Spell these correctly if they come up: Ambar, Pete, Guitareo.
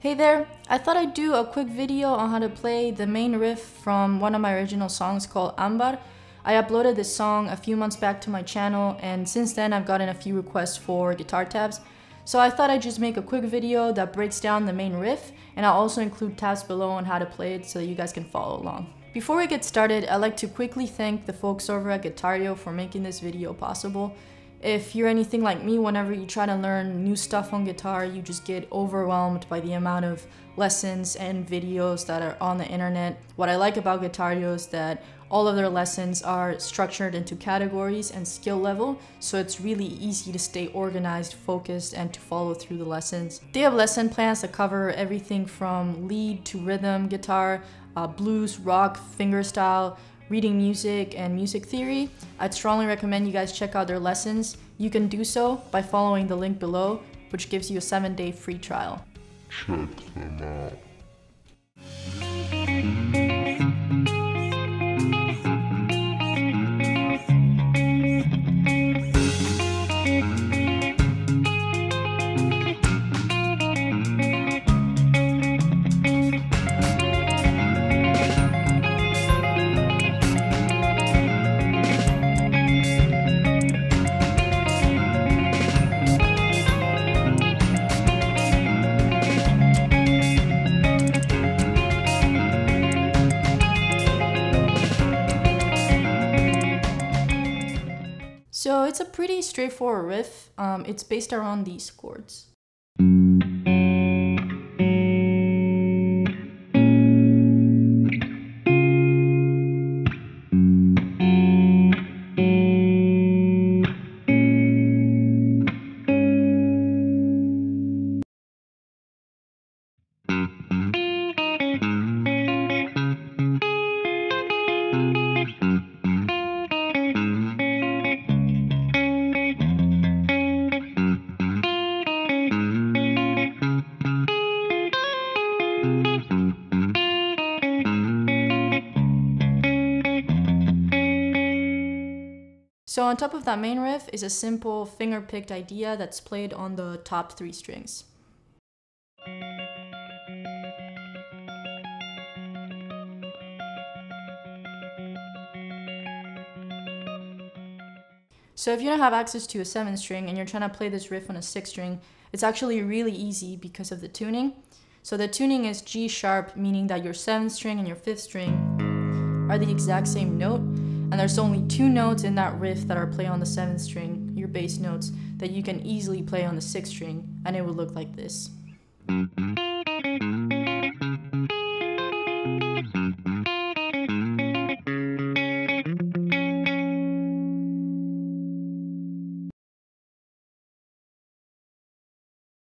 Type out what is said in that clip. Hey there, I thought I'd do a quick video on how to play the main riff from one of my original songs called Ambar. I uploaded this song a few months back to my channel, and since then I've gotten a few requests for guitar tabs. So I thought I'd just make a quick video that breaks down the main riff, and I'll also include tabs below on how to play it so that you guys can follow along. Before we get started, I'd like to quickly thank the folks over at Guitareo for making this video possible. If you're anything like me, whenever you try to learn new stuff on guitar, you just get overwhelmed by the amount of lessons and videos that are on the internet. What I like about Guitareo is that all of their lessons are structured into categories and skill level, so it's really easy to stay organized, focused, and to follow through the lessons. They have lesson plans that cover everything from lead to rhythm guitar, blues, rock, fingerstyle, reading music, and music theory. I'd strongly recommend you guys check out their lessons. You can do so by following the link below, which gives you a 7-day free trial. Check them out. So it's a pretty straightforward riff. It's based around these chords. So on top of that main riff is a simple finger-picked idea that's played on the top three strings. So if you don't have access to a 7-string and you're trying to play this riff on a 6-string, it's actually really easy because of the tuning. So the tuning is G sharp, meaning that your 7th string and your 5th string are the exact same note. And there's only 2 notes in that riff that are played on the 7th string, your bass notes, that you can easily play on the 6th string, and it would look like this.